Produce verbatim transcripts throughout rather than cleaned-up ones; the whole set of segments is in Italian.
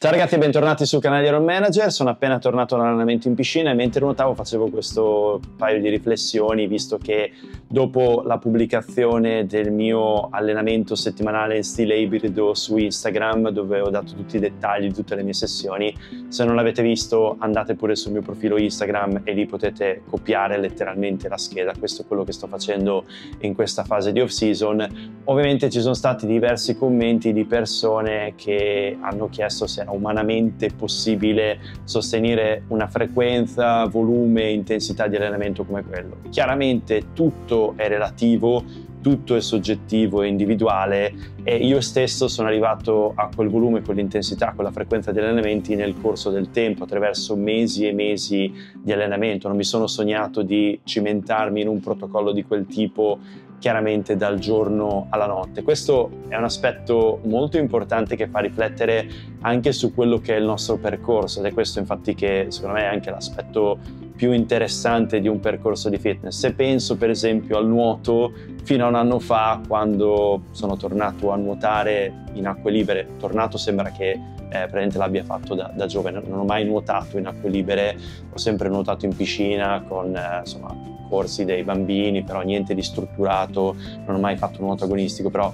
Ciao ragazzi e bentornati sul canale Iron Manager. Sono appena tornato dall'allenamento in piscina e mentre nuotavo facevo questo paio di riflessioni, visto che dopo la pubblicazione del mio allenamento settimanale in stile ibrido su Instagram, dove ho dato tutti i dettagli di tutte le mie sessioni, se non l'avete visto andate pure sul mio profilo Instagram e lì potete copiare letteralmente la scheda. Questo è quello che sto facendo in questa fase di off season. Ovviamente ci sono stati diversi commenti di persone che hanno chiesto se umanamente possibile sostenere una frequenza, volume, intensità di allenamento come quello. Chiaramente tutto è relativo, tutto è soggettivo e individuale e io stesso sono arrivato a quel volume, con l'intensità, con la frequenza di allenamenti nel corso del tempo, attraverso mesi e mesi di allenamento. Non mi sono sognato di cimentarmi in un protocollo di quel tipo chiaramente dal giorno alla notte. Questo è un aspetto molto importante che fa riflettere anche su quello che è il nostro percorso ed è questo infatti che secondo me è anche l'aspetto più interessante di un percorso di fitness. Se penso per esempio al nuoto, fino a un anno fa quando sono tornato a nuotare in acque libere, tornato sembra che Eh, praticamente l'abbia fatto da, da giovane, non ho mai nuotato in acque libere, ho sempre nuotato in piscina con eh, insomma, corsi dei bambini, però niente di strutturato, non ho mai fatto nuoto agonistico. Però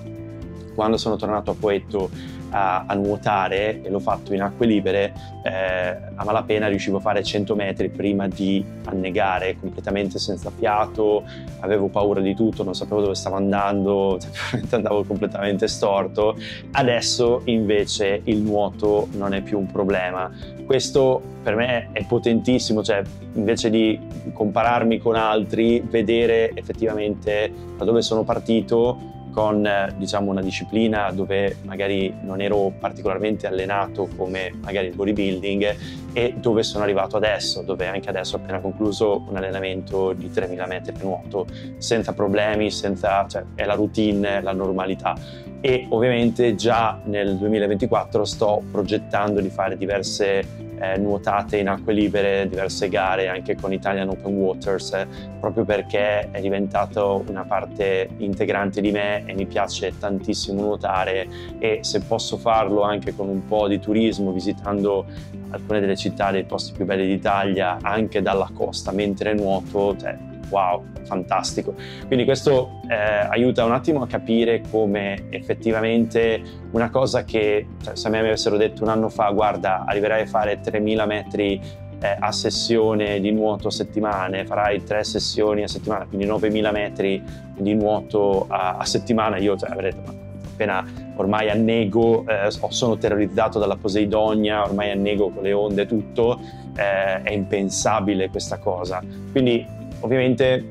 quando sono tornato a Poetto a, a nuotare, e l'ho fatto in acque libere, eh, a malapena riuscivo a fare cento metri prima di annegare, completamente senza fiato, avevo paura di tutto, non sapevo dove stavo andando, andavo completamente storto. Adesso invece il nuoto non è più un problema. Questo per me è potentissimo, cioè invece di compararmi con altri, vedere effettivamente da dove sono partito, con diciamo una disciplina dove magari non ero particolarmente allenato come magari il bodybuilding, e dove sono arrivato adesso, dove anche adesso ho appena concluso un allenamento di tremila metri per nuoto senza problemi, senza, cioè, è la routine, la normalità. E ovviamente già nel duemilaventiquattro sto progettando di fare diverse Eh, nuotate in acque libere, diverse gare anche con Italian Open Waters, eh, proprio perché è diventato una parte integrante di me e mi piace tantissimo nuotare, e se posso farlo anche con un po' di turismo, visitando alcune delle città, dei posti più belli d'Italia, anche dalla costa mentre nuoto, cioè, wow, fantastico. Quindi questo eh, aiuta un attimo a capire come effettivamente una cosa che, cioè, se a me mi avessero detto un anno fa guarda arriverai a fare tremila metri eh, a sessione di nuoto a settimana, farai tre sessioni a settimana, quindi novemila metri di nuoto a, a settimana, io cioè, avrei detto appena ormai annego, eh, sono terrorizzato dalla Posidonia, ormai annego con le onde e tutto, eh, è impensabile questa cosa. Quindi ovviamente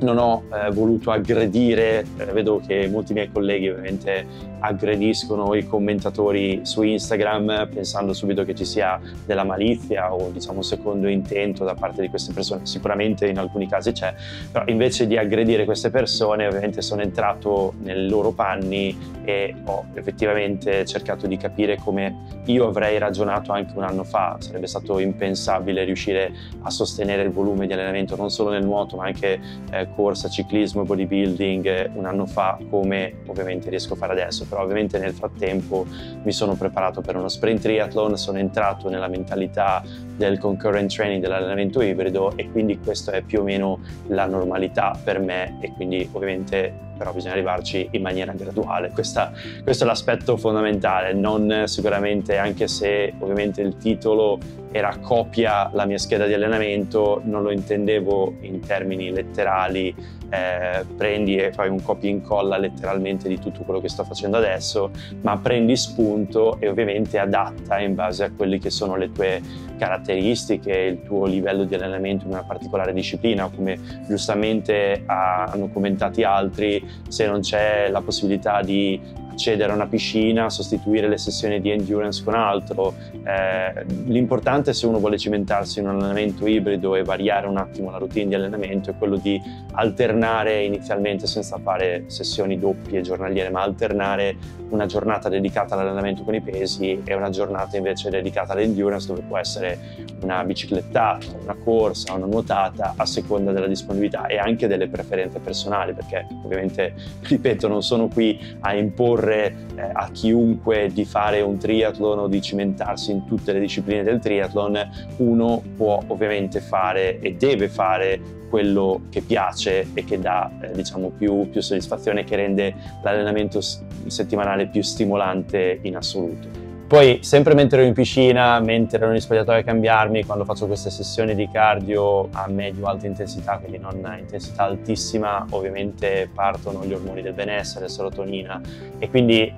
non ho eh, voluto aggredire, eh, vedo che molti miei colleghi ovviamente aggrediscono i commentatori su Instagram pensando subito che ci sia della malizia o diciamo un secondo intento da parte di queste persone. Sicuramente in alcuni casi c'è, però invece di aggredire queste persone ovviamente sono entrato nei loro panni e ho effettivamente cercato di capire come io avrei ragionato anche un anno fa. Sarebbe stato impensabile riuscire a sostenere il volume di allenamento non solo nel nuoto ma anche eh, corsa, ciclismo, bodybuilding un anno fa, come ovviamente riesco a fare adesso. Però ovviamente nel frattempo mi sono preparato per uno sprint triathlon, sono entrato nella mentalità del concurrent training, dell'allenamento ibrido, e quindi questa è più o meno la normalità per me, e quindi ovviamente però bisogna arrivarci in maniera graduale. Questa, questo è l'aspetto fondamentale, non sicuramente, anche se ovviamente il titolo era copia la mia scheda di allenamento, non lo intendevo in termini letterali, eh, prendi e fai un copia e incolla letteralmente di tutto quello che sto facendo adesso, ma prendi spunto e ovviamente adatta in base a quelle che sono le tue caratteristiche, il tuo livello di allenamento in una particolare disciplina. Come giustamente ha, hanno commentato altri, se non c'è la possibilità di accedere a una piscina, sostituire le sessioni di endurance con altro. Eh, l'importante, se uno vuole cimentarsi in un allenamento ibrido e variare un attimo la routine di allenamento, è quello di alternare inizialmente, senza fare sessioni doppie giornaliere, ma alternare una giornata dedicata all'allenamento con i pesi e una giornata invece dedicata all'endurance, dove può essere una biciclettata, una corsa, una nuotata, a seconda della disponibilità e anche delle preferenze personali, perché ovviamente, ripeto, non sono qui a imporre proporre eh, a chiunque di fare un triathlon o di cimentarsi in tutte le discipline del triathlon. Uno può ovviamente fare e deve fare quello che piace e che dà eh, diciamo più, più soddisfazione, che rende l'allenamento settimanale più stimolante in assoluto. Poi, sempre mentre ero in piscina, mentre ero in spogliatoio a cambiarmi, quando faccio queste sessioni di cardio a medio-alta intensità, quindi non intensità altissima, ovviamente partono gli ormoni del benessere, serotonina, e quindi eh,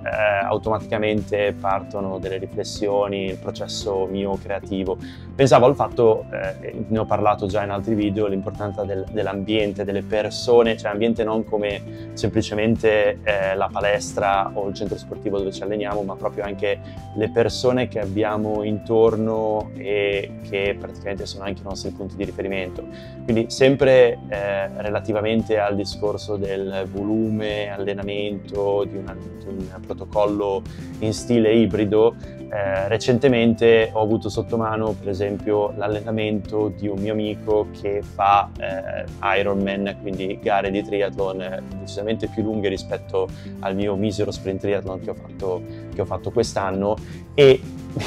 automaticamente partono delle riflessioni, il processo mio creativo. Pensavo al fatto, eh, ne ho parlato già in altri video, l'importanza del, dell'ambiente, delle persone, cioè ambiente non come semplicemente eh, la palestra o il centro sportivo dove ci alleniamo, ma proprio anche le persone che abbiamo intorno e che praticamente sono anche i nostri punti di riferimento. Quindi sempre eh, relativamente al discorso del volume, allenamento, di, una, di un protocollo in stile ibrido, eh, recentemente ho avuto sotto mano per esempio l'allenamento di un mio amico che fa eh, Ironman, quindi gare di triathlon eh, decisamente più lunghe rispetto al mio misero sprint triathlon che ho fatto, che ho fatto quest'anno. E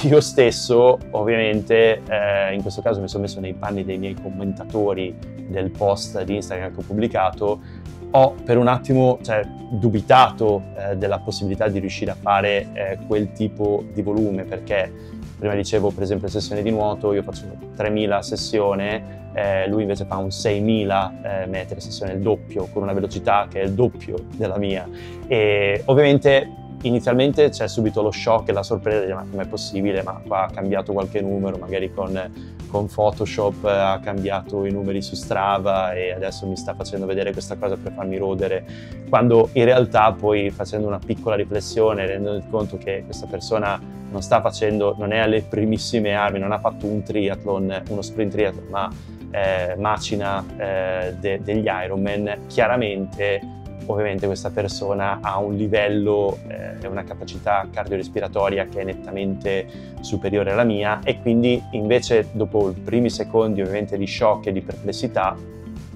io stesso ovviamente eh, in questo caso mi sono messo nei panni dei miei commentatori del post di Instagram che ho pubblicato. Ho per un attimo cioè, dubitato eh, della possibilità di riuscire a fare eh, quel tipo di volume, perché prima dicevo per esempio sessione di nuoto, io faccio tremila sessione, eh, lui invece fa un seimila eh, metri sessione, il doppio, con una velocità che è il doppio della mia. E ovviamente inizialmente c'è subito lo shock e la sorpresa di ma com'è possibile, ma qua ha cambiato qualche numero, magari con, con Photoshop ha cambiato i numeri su Strava e adesso mi sta facendo vedere questa cosa per farmi rodere, quando in realtà poi, facendo una piccola riflessione, rendendo conto che questa persona non sta facendo, non è alle primissime armi, non ha fatto un triathlon, uno sprint triathlon, ma eh, macina eh, de degli Ironman, chiaramente ovviamente questa persona ha un livello e eh, una capacità cardiorespiratoria che è nettamente superiore alla mia, e quindi invece dopo i primi secondi ovviamente di shock e di perplessità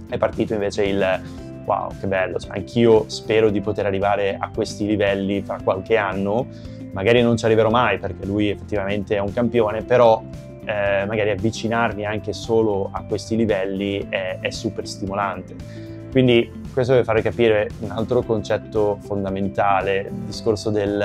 è partito invece il wow, che bello, cioè, anch'io spero di poter arrivare a questi livelli fra qualche anno, magari non ci arriverò mai perché lui effettivamente è un campione, però eh, magari avvicinarmi anche solo a questi livelli è, è super stimolante. Quindi questo deve fare capire un altro concetto fondamentale, il discorso del,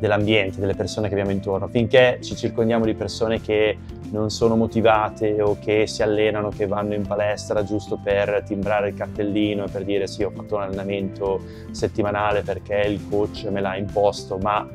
dell'ambiente, delle persone che abbiamo intorno. Finché ci circondiamo di persone che non sono motivate o che si allenano, che vanno in palestra giusto per timbrare il cartellino e per dire sì, ho fatto un allenamento settimanale perché il coach me l'ha imposto, ma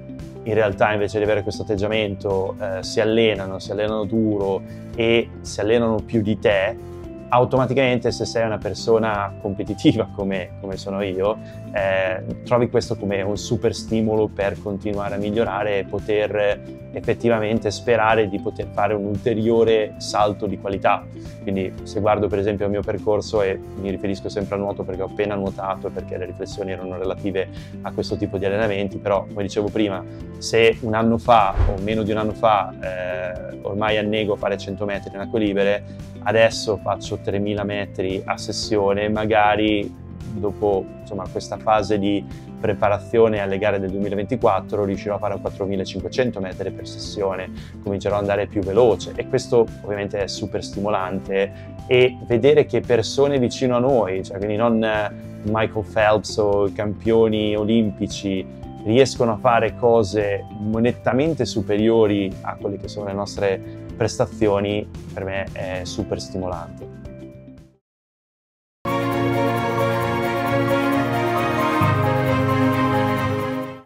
in realtà invece di avere questo atteggiamento eh, si allenano, si allenano duro e si allenano più di te, automaticamente, se sei una persona competitiva come, come sono io, eh, trovi questo come un super stimolo per continuare a migliorare e poter effettivamente sperare di poter fare un ulteriore salto di qualità. Quindi se guardo per esempio il mio percorso, e mi riferisco sempre al nuoto perché ho appena nuotato e perché le riflessioni erano relative a questo tipo di allenamenti, però come dicevo prima, se un anno fa o meno di un anno fa eh, ormai annego a fare cento metri in acque libere, adesso faccio tremila metri a sessione, magari dopo insomma, questa fase di preparazione alle gare del duemilaventiquattro riuscirò a fare quattromilacinquecento metri per sessione, comincerò ad andare più veloce, e questo ovviamente è super stimolante. E vedere che persone vicino a noi, cioè quindi non Michael Phelps o campioni olimpici, riescono a fare cose nettamente superiori a quelle che sono le nostre prestazioni, per me è super stimolante.